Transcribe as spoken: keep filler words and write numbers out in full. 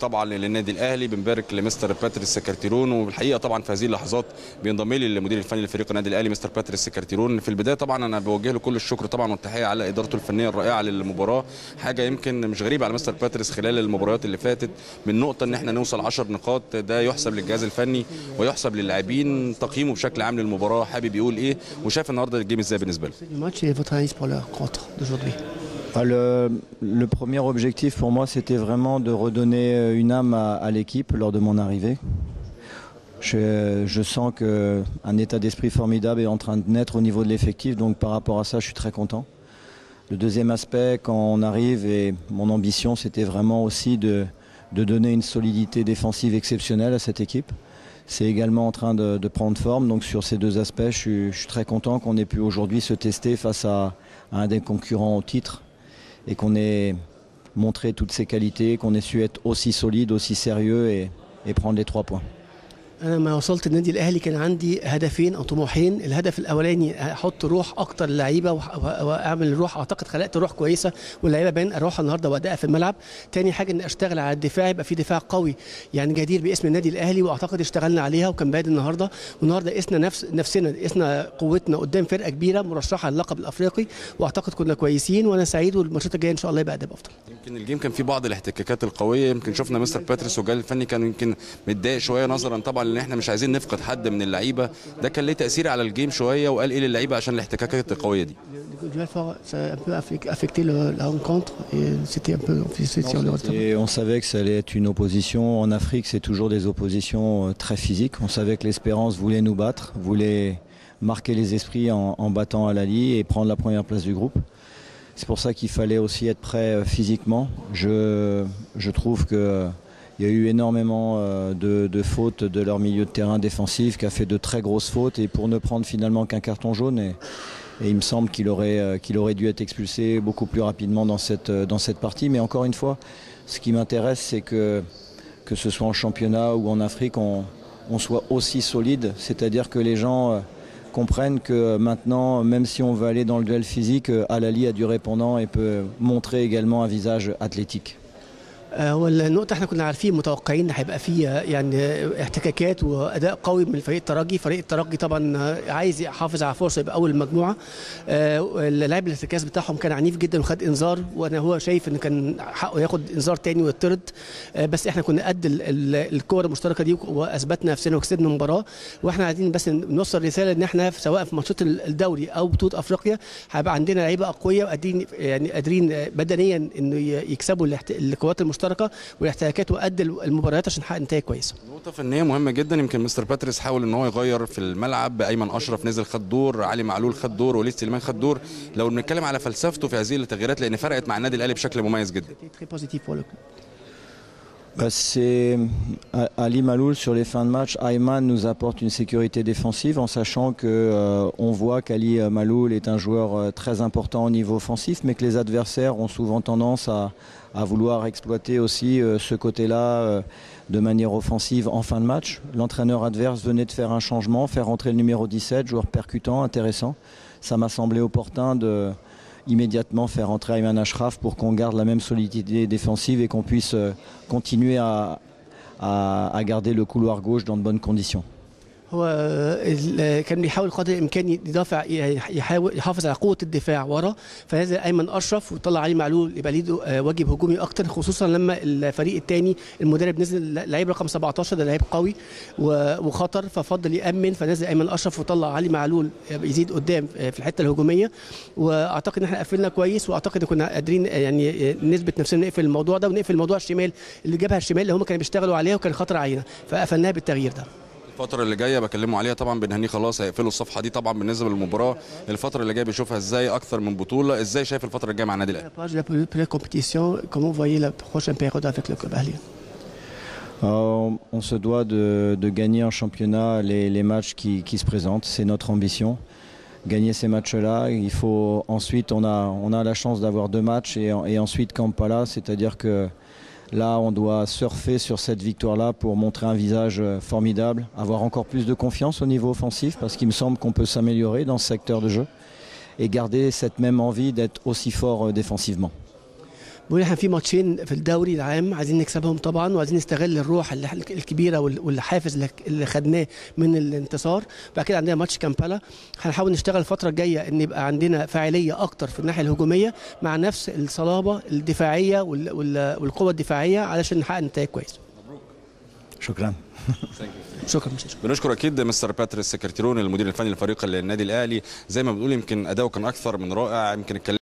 طبعا للنادي الاهلي بنبارك لمستر باتريس كارتيرون، والحقيقه طبعا في هذه اللحظات بينضم لي المدير الفني لفريق النادي الاهلي مستر باتريس كارتيرون. في البدايه طبعا انا بوجه له كل الشكر طبعا والتحيه على ادارته الفنيه الرائعه للمباراه، حاجه يمكن مش غريبه على مستر باتريس خلال المباريات اللي فاتت، من نقطه ان احنا نوصل عشر نقاط، ده يحسب للجهاز الفني ويحسب للاعبين. تقييمه بشكل عام للمباراه حابب يقول ايه، وشاف النهارده الجيم ازاي بالنسبه له؟ Le, le premier objectif pour moi, c'était vraiment de redonner une âme à, à l'équipe lors de mon arrivée. Je, je sens qu'un état d'esprit formidable est en train de naître au niveau de l'effectif, donc par rapport à ça, je suis très content. Le deuxième aspect, quand on arrive, et mon ambition, c'était vraiment aussi de, de donner une solidité défensive exceptionnelle à cette équipe. C'est également en train de, de prendre forme, donc sur ces deux aspects, je, je suis très content qu'on ait pu aujourd'hui se tester face à, à un des concurrents au titre. Et qu'on ait montré toutes ses qualités, qu'on ait su être aussi solide, aussi sérieux et, et prendre les trois points. لما وصلت النادي الاهلي كان عندي هدفين او طموحين، الهدف الاولاني احط روح اكتر للعيبه واعمل روح، اعتقد خلقت روح كويسه واللعيبه باين اروح النهارده وادائها في الملعب. تاني حاجه ان اشتغل على الدفاع، يبقى في دفاع قوي يعني جدير باسم النادي الاهلي، واعتقد اشتغلنا عليها وكان باين النهارده، والنهارده قسنا نفس نفسنا قسنا قوتنا قدام فرقه كبيره مرشحه للقب الافريقي، واعتقد كنا كويسين وانا سعيد، والماتشات الجايه ان شاء الله يبقى اداء افضل. يمكن الجيم كان فيه بعض الاحتكاكات القويه، يمكن شفنا مستر باتريس والجهاز الفني كان يمكن متضايق شويه نظرا طبعا ان احنا مش عايزين نفقد حد من اللعيبه، ده كان ليه تاثير على الجيم شويه، وقال ايه للعيبه عشان الاحتكاكات القويه دي؟ On savait que ça allait être une opposition. En Afrique, c'est toujours des oppositions très physiques. On savait que l'Espérance voulait nous battre, voulait marquer les esprits en, en battant Al Ahly et prendre la première place du groupe. C'est pour ça qu'il fallait aussi être prêt physiquement. Je, je trouve que il y a eu énormément de, de fautes de leur milieu de terrain défensif qui a fait de très grosses fautes et pour ne prendre finalement qu'un carton jaune. Et, et il me semble qu'il aurait, qu'il aurait dû être expulsé beaucoup plus rapidement dans cette, dans cette partie. Mais encore une fois, ce qui m'intéresse, c'est que, que ce soit en championnat ou en Afrique, on, on soit aussi solide. C'est-à-dire que les gens comprennent que maintenant, même si on veut aller dans le duel physique, Al Ahly a du répondant et peut montrer également un visage athlétique. هو النقطة احنا كنا عارفين متوقعين هيبقى فيه يعني احتكاكات واداء قوي من فريق الترجي، فريق الترجي طبعا عايز يحافظ على فرصه يبقى اول المجموعة. اللاعب الارتكاز بتاعهم كان عنيف جدا وخد انذار، وانا هو شايف ان كان حقه ياخد انذار تاني ويطرد، بس احنا كنا قد الكور المشتركة دي واثبتنا نفسنا وكسبنا المباراة، واحنا عايزين بس نوصل رسالة ان احنا سواء في ماتشات الدوري او بطولة افريقيا هيبقى عندنا لعيبة اقوياء وقادرين يعني قادرين بدنيا انه يكسبوا الكرات المشتركة والاحتكاكات وقد المباريات عشان نحقق نتائج كويسه. نقطه فنيه مهمه جدا، يمكن مستر باتريس حاول ان هو يغير في الملعب، ايمن اشرف نزل خد دور، علي معلول خد دور، وليد سليمان خد دور. لو بنتكلم على فلسفته في هذه التغييرات لان فرقت مع النادي الاهلي بشكل مميز جدا. C'est Ali Maloul sur les fins de match. Ayman nous apporte une sécurité défensive en sachant que euh, on voit qu'Ali Maloul est un joueur euh, très important au niveau offensif, mais que les adversaires ont souvent tendance à, à vouloir exploiter aussi euh, ce côté-là euh, de manière offensive en fin de match. L'entraîneur adverse venait de faire un changement, faire rentrer le numéro dix-sept, joueur percutant, intéressant. Ça m'a semblé opportun de immédiatement faire entrer Ayman Achraf pour qu'on garde la même solidité défensive et qu'on puisse continuer à, à, à garder le couloir gauche dans de bonnes conditions. هو كان بيحاول قدر الامكان يدافع يحاول يحافظ على قوه الدفاع ورا، فنزل ايمن اشرف وطلع عليه معلول يبقى ليه واجب هجومي اكتر، خصوصا لما الفريق الثاني المدرب نزل لعيب رقم سبعتاشر ده لعيب قوي وخطر ففضل يامن، فنزل ايمن اشرف وطلع عليه معلول يزيد قدام في الحته الهجوميه، واعتقد ان احنا قفلنا كويس، واعتقد ان كنا قادرين يعني نثبت نفسنا نقفل الموضوع ده ونقفل موضوع الشمال اللي جابها الشمال اللي هم كانوا بيشتغلوا عليها وكان خطر علينا فقفلناها بالتغيير ده. الفترة اللي جاية بكلموا عليها طبعا بنهنيه خلاص هيقفلوا الصفحة دي طبعا بالنسبة للمباراة، الفترة اللي جاية بيشوفها ازاي أكثر من بطولة، ازاي شايف الفترة الجاية مع النادي الأهلي؟ On se doit de, de gagner en championnat les, les matchs qui, qui se présentent, c'est notre ambition. Gagner ces matchs-là, il faut ensuite, on a, on a la chance d'avoir deux matchs et, et ensuite Kampala, c'est-à-dire que là, on doit surfer sur cette victoire-là pour montrer un visage formidable, avoir encore plus de confiance au niveau offensif parce qu'il me semble qu'on peut s'améliorer dans ce secteur de jeu et garder cette même envie d'être aussi fort défensivement. بقول احنا في ماتشين في الدوري العام عايزين نكسبهم طبعا، وعايزين نستغل الروح الكبيره والحافز اللي خدناه من الانتصار. بعد كده عندنا ماتش كامبالا، هنحاول نشتغل الفتره الجايه ان يبقى عندنا فاعليه اكتر في الناحيه الهجوميه مع نفس الصلابه الدفاعيه والقوه الدفاعيه علشان نحقق نتائج كويسه. شكرا. شكرا. بنشكر اكيد مستر باتريس كارتيرون المدير الفني لفريق النادي الاهلي. زي ما بنقول يمكن اداؤه كان اكثر من رائع، يمكن